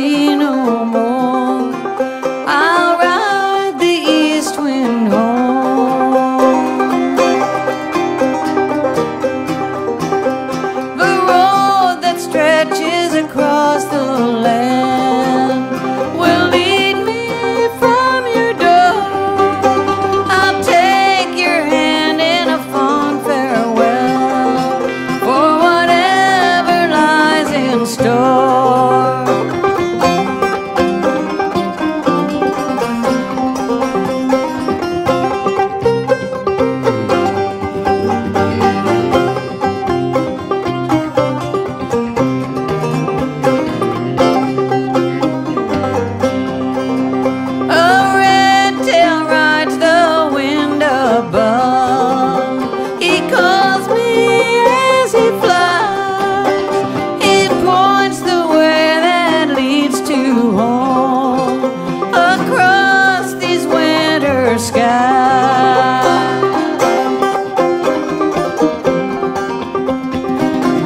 sea no more. I'll ride the east wind home. The road that stretches across the land will lead me from your door. I'll take your hand in a fond farewell for whatever lies in store. Sky.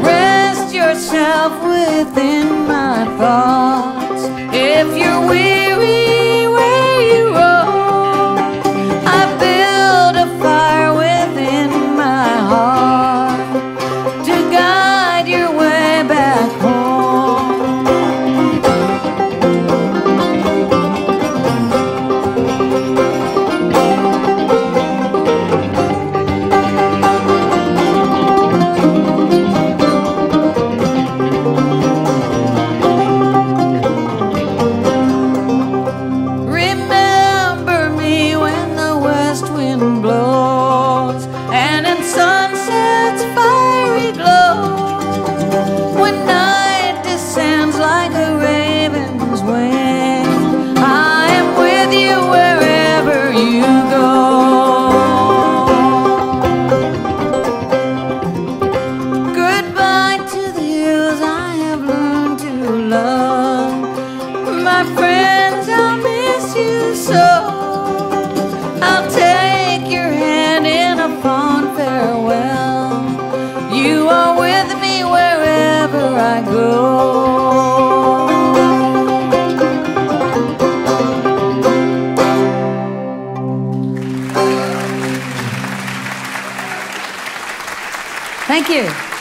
Rest yourself within my thoughts. If you're weary where you roam, I build a fire within my heart to guide your way back home. My friends, I'll miss you so. I'll take your hand in a fond farewell. You are with me wherever I go. Thank you.